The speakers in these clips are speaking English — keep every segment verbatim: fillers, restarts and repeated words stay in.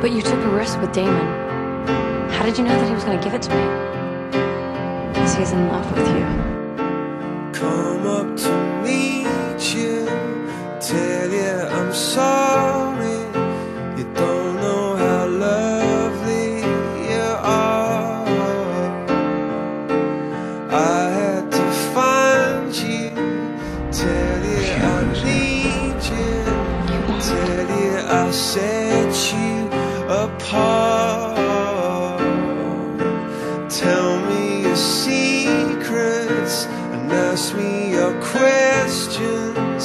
But you took a risk with Damon. How did you know that he was going to give it to me? Because he's in love with you. Come up to meet you, tell you I'm sorry. You don't know how lovely you are. I had to find you, tell you I need you, tell you I set you apart. Tell me your secrets and ask me your questions.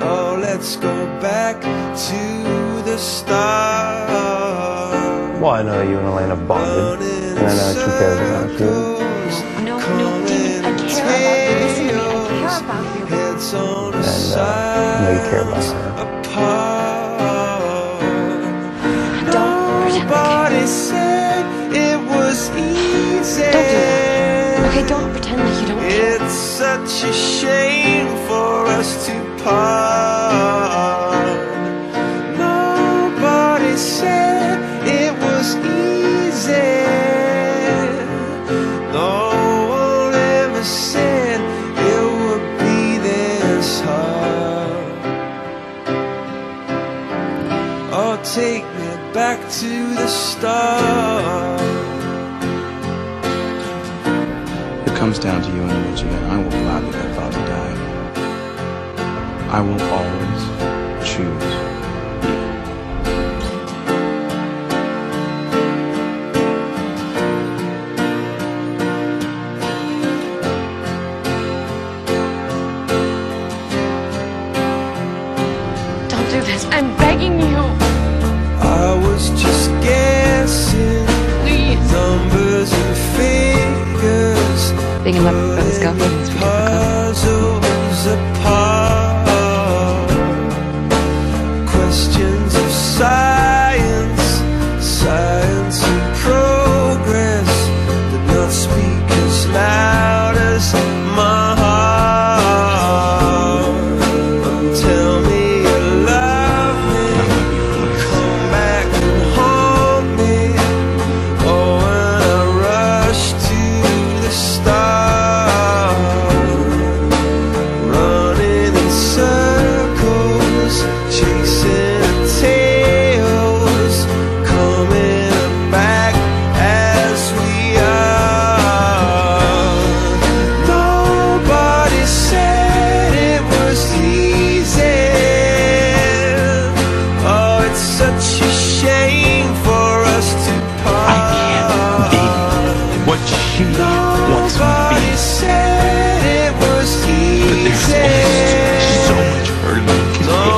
Oh, let's go back to the start. Well, I know you and Elena bonded, and I know that you cared about you. No, no, Dean, I care about you. Listen to me, I care about you. And uh, I know you care about her. Don't pretend like you said it was easy. Don't do that. Okay, don't pretend like you don't care. It's such a shame for us to part. Nobody said it was easy. No one ever said it would be this hard. Oh, take me back to the start. If it comes down to you and Image again, I will gladly let Bobby die. I will always choose you. Don't do this. I'm begging you. I was just guessing. Please. Numbers and figures. Being in love with his girlfriend is ridiculous. Questions of science, science and progress did not speak as loud as my heart. Tell me you love me, come back and hold me. Oh, when I rush to the start, running in circles, chasing. Nobody said it was easy. But there's so much hurt I can no make.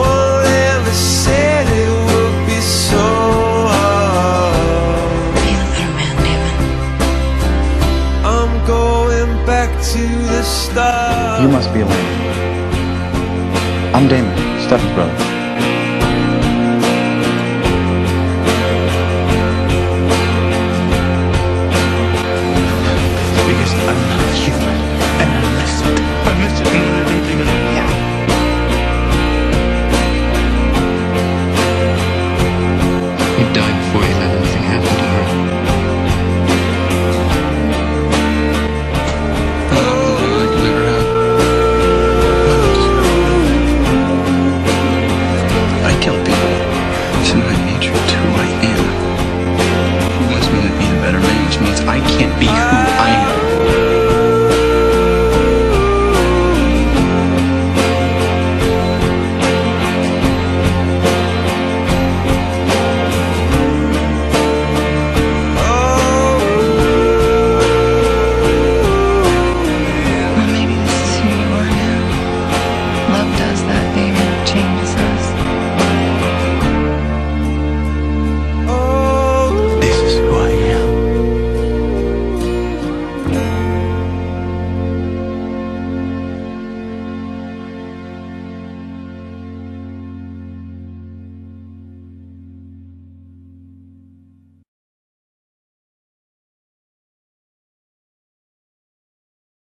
One ever said it would be so hard. Be another man, Damon. I'm going back to the start. You must be alone. I'm Damon, Steph's brother.